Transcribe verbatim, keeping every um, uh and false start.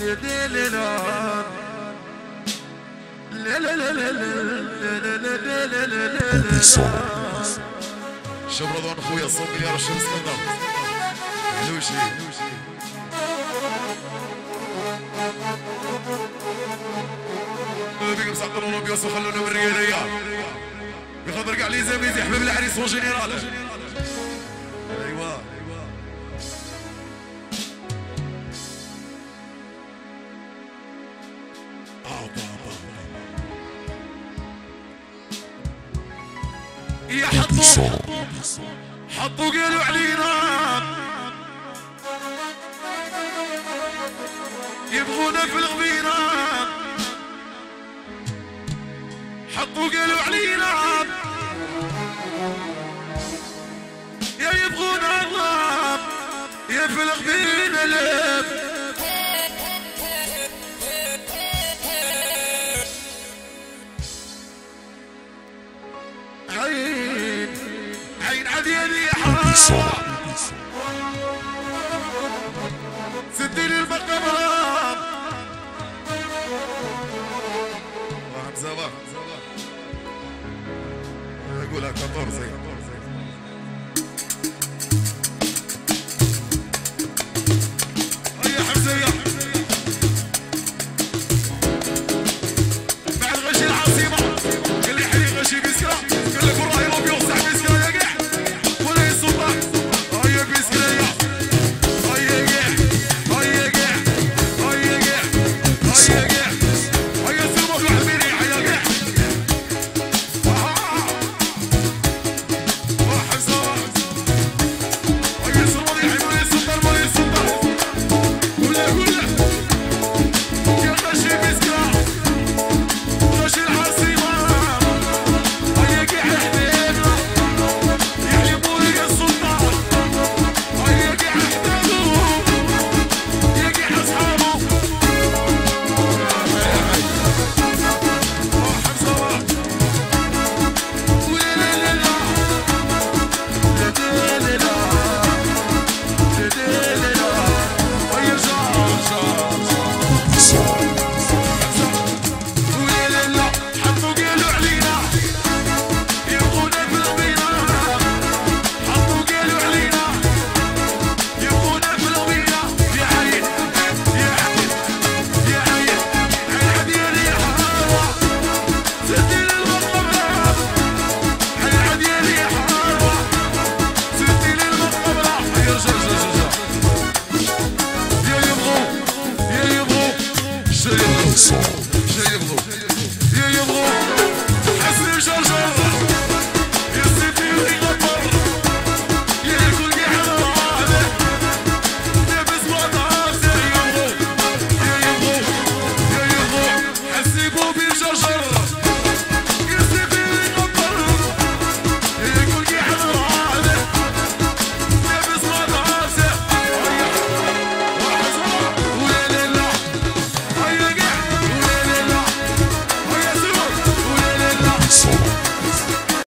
هي لا لا لا لا لا لا لا لا لا لا شوف رضوان خويا صوب لي راه الشمس كتضرب لوجي بيكم صعدوا الروبيوس وخلونا بالرياليه بخاطر كاع لي زميلتي حباب العريس وجينيرال ايوا يا حطوا حطوا قالوا علينا يبغونا في الغبينة حطوا قالوا علينا يا يبغونا غلاب يا في الغبينة لاب عين سديني المقبرة وحمزة أقولها كطرزي يا حمزة يا حمزة مع الغشي العاصمة قال لي حلي غشي بسكرة قال لك والله يروح يوسع بسكرة يا كاع So